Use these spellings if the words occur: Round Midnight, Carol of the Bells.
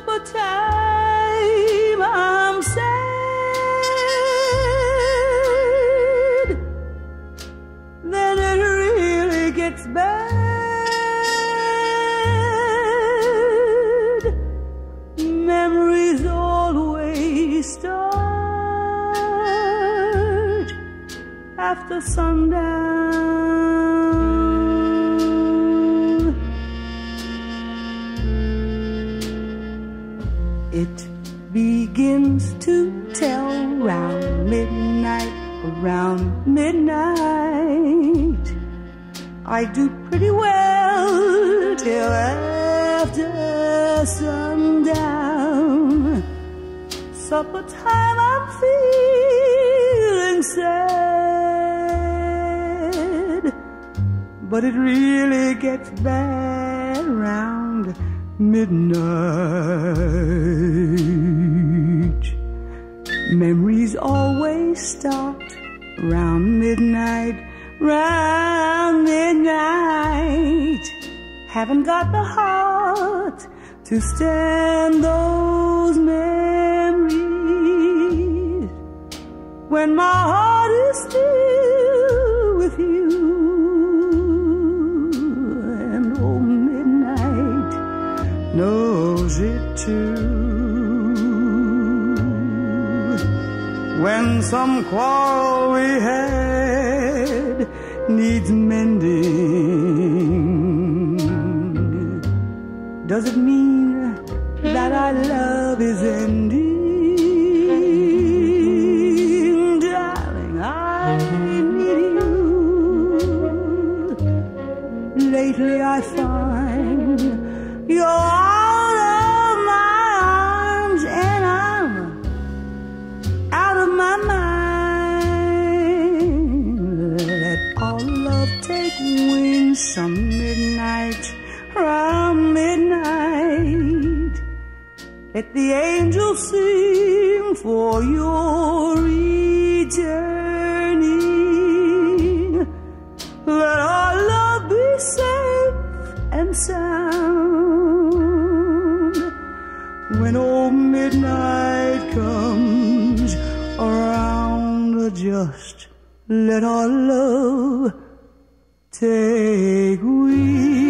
supper time, I'm sad that it really gets bad. Memories always start after sundown. It begins to tell round midnight, around midnight. I do pretty well till after sundown. Supper time, I'm feeling sad, but it really gets bad round midnight. Memories always start round midnight, round midnight. Haven't got the heart to stand those memories when my heart is still with you. Knows it too. When some quarrel we had needs mending, does it mean that our love is ending? Darling, I need you. Lately I find you're out of my arms and I'm out of my mind. Let our love take wing some midnight, round midnight. Let the angels sing for your returning. Let our love be safe and sound. When old midnight comes around, just let our love take wing.